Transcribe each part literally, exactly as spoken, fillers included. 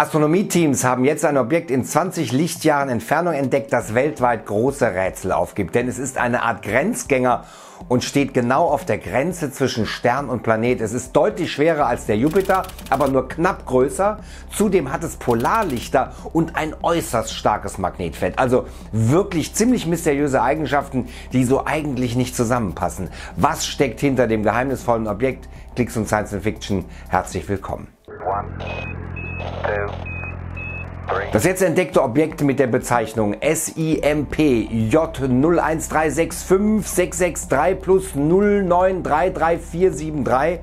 Astronomie-Teams haben jetzt ein Objekt in zwanzig Lichtjahren Entfernung entdeckt, das weltweit große Rätsel aufgibt. Denn es ist eine Art Grenzgänger und steht genau auf der Grenze zwischen Stern und Planet. Es ist deutlich schwerer als der Jupiter, aber nur knapp größer. Zudem hat es Polarlichter und ein äußerst starkes Magnetfeld. Also wirklich ziemlich mysteriöse Eigenschaften, die so eigentlich nicht zusammenpassen. Was steckt hinter dem geheimnisvollen Objekt? Clixoom Science and Fiction, herzlich willkommen. Das jetzt entdeckte Objekt mit der Bezeichnung S I M P J null eins drei sechs fünf sechs sechs drei plus null neun drei drei vier sieben drei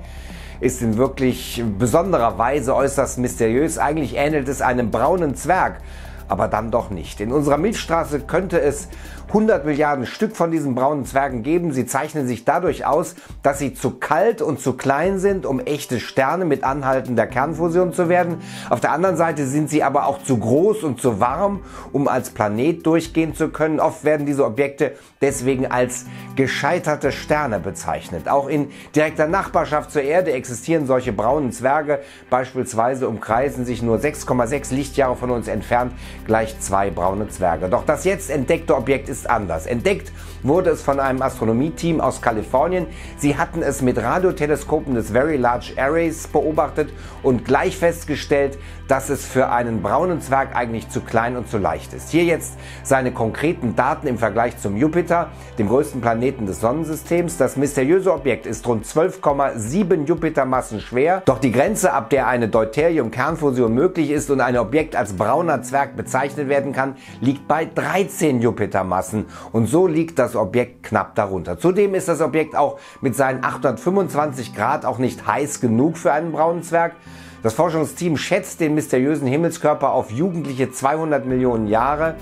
ist in wirklich besonderer Weise äußerst mysteriös. Eigentlich ähnelt es einem braunen Zwerg, aber dann doch nicht. In unserer Milchstraße könnte es hundert Milliarden Stück von diesen braunen Zwergen geben. Sie zeichnen sich dadurch aus, dass sie zu kalt und zu klein sind, um echte Sterne mit anhaltender Kernfusion zu werden. Auf der anderen Seite sind sie aber auch zu groß und zu warm, um als Planet durchgehen zu können. Oft werden diese Objekte deswegen als gescheiterte Sterne bezeichnet. Auch in direkter Nachbarschaft zur Erde existieren solche braunen Zwerge. Beispielsweise umkreisen sich nur sechs Komma sechs Lichtjahre von uns entfernt gleich zwei braune Zwerge. Doch das jetzt entdeckte Objekt ist ist anders. Entdeckt wurde es von einem Astronomie-Team aus Kalifornien. Sie hatten es mit Radioteleskopen des Very Large Arrays beobachtet und gleich festgestellt, dass es für einen braunen Zwerg eigentlich zu klein und zu leicht ist. Hier jetzt seine konkreten Daten im Vergleich zum Jupiter, dem größten Planeten des Sonnensystems. Das mysteriöse Objekt ist rund zwölf Komma sieben Jupitermassen schwer, doch die Grenze, ab der eine Deuterium-Kernfusion möglich ist und ein Objekt als brauner Zwerg bezeichnet werden kann, liegt bei dreizehn Jupitermassen. Und so liegt das Objekt knapp darunter. Zudem ist das Objekt auch mit seinen achthundertfünfundzwanzig Grad auch nicht heiß genug für einen braunen Zwerg. Das Forschungsteam schätzt den mysteriösen Himmelskörper auf jugendliche zweihundert Millionen Jahre.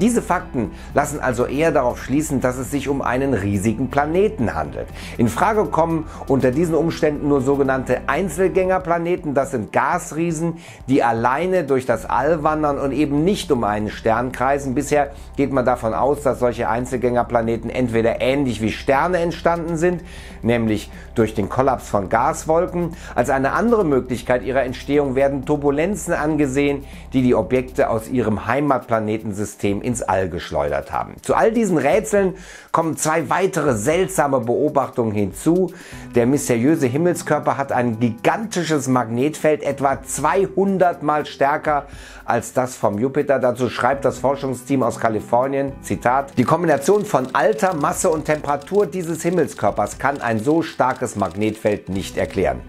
Diese Fakten lassen also eher darauf schließen, dass es sich um einen riesigen Planeten handelt. In Frage kommen unter diesen Umständen nur sogenannte Einzelgängerplaneten. Das sind Gasriesen, die alleine durch das All wandern und eben nicht um einen Stern kreisen. Bisher geht man davon aus, dass solche Einzelgängerplaneten entweder ähnlich wie Sterne entstanden sind, nämlich durch den Kollaps von Gaswolken. Als eine andere Möglichkeit ihrer Entstehung werden Turbulenzen angesehen, die die Objekte aus ihrem Heimatplanetensystem ins All geschleudert haben. Zu all diesen Rätseln kommen zwei weitere seltsame Beobachtungen hinzu. Der mysteriöse Himmelskörper hat ein gigantisches Magnetfeld, etwa zweihundert Mal stärker als das vom Jupiter. Dazu schreibt das Forschungsteam aus Kalifornien, Zitat, die Kombination von Alter, Masse und Temperatur dieses Himmelskörpers kann ein so starkes Magnetfeld nicht erklären.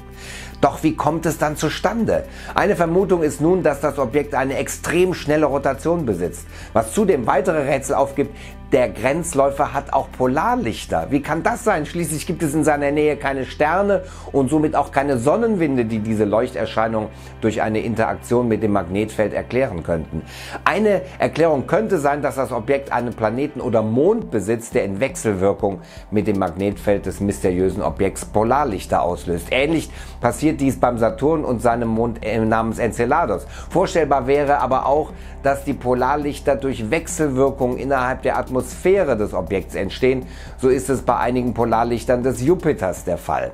Doch wie kommt es dann zustande? Eine Vermutung ist nun, dass das Objekt eine extrem schnelle Rotation besitzt, was zudem weitere Rätsel aufgibt. Der Grenzläufer hat auch Polarlichter. Wie kann das sein? Schließlich gibt es in seiner Nähe keine Sterne und somit auch keine Sonnenwinde, die diese Leuchterscheinung durch eine Interaktion mit dem Magnetfeld erklären könnten. Eine Erklärung könnte sein, dass das Objekt einen Planeten oder Mond besitzt, der in Wechselwirkung mit dem Magnetfeld des mysteriösen Objekts Polarlichter auslöst. Ähnlich passiert dies beim Saturn und seinem Mond namens Enceladus. Vorstellbar wäre aber auch, dass die Polarlichter durch Wechselwirkung innerhalb der Atmosphäre des Objekts entstehen. So ist es bei einigen Polarlichtern des Jupiters der Fall.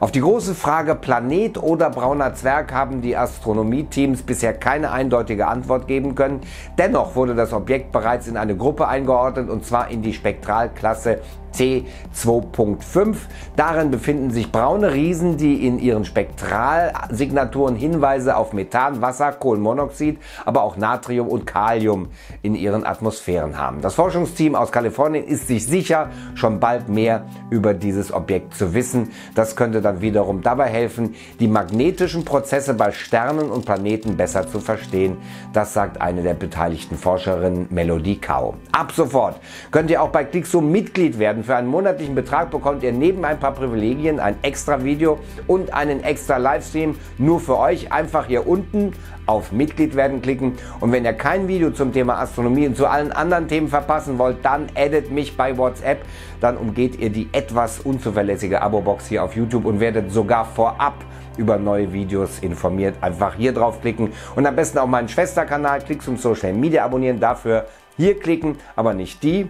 Auf die große Frage Planet oder brauner Zwerg haben die Astronomie-Teams bisher keine eindeutige Antwort geben können. Dennoch wurde das Objekt bereits in eine Gruppe eingeordnet, und zwar in die Spektralklasse T zwei Punkt fünf. Darin befinden sich braune Riesen, die in ihren Spektralsignaturen Hinweise auf Methan, Wasser, Kohlenmonoxid, aber auch Natrium und Kalium in ihren Atmosphären haben. Das Forschungsteam aus Kalifornien ist sich sicher, schon bald mehr über dieses Objekt zu wissen. Das könnte dann wiederum dabei helfen, die magnetischen Prozesse bei Sternen und Planeten besser zu verstehen. Das sagt eine der beteiligten Forscherinnen, Melody Kao. Ab sofort könnt ihr auch bei Clixoom Mitglied werden. Für einen monatlichen Betrag bekommt ihr neben ein paar Privilegien ein extra Video und einen extra Livestream nur für euch. Einfach hier unten auf Mitglied werden klicken. Und wenn ihr kein Video zum Thema Astronomie und zu allen anderen Themen verpassen wollt, dann addet mich bei WhatsApp. Dann umgeht ihr die etwas unzuverlässige Abo-Box hier auf YouTube und werdet sogar vorab über neue Videos informiert. Einfach hier draufklicken und am besten auch meinen Schwesterkanal Clixoom Social Media abonnieren. Dafür hier klicken, aber nicht die.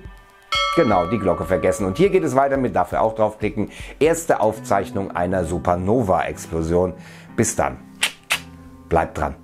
Genau, die Glocke vergessen. Und hier geht es weiter mit, dafür auch draufklicken, erste Aufzeichnung einer Supernova-Explosion. Bis dann. Bleibt dran.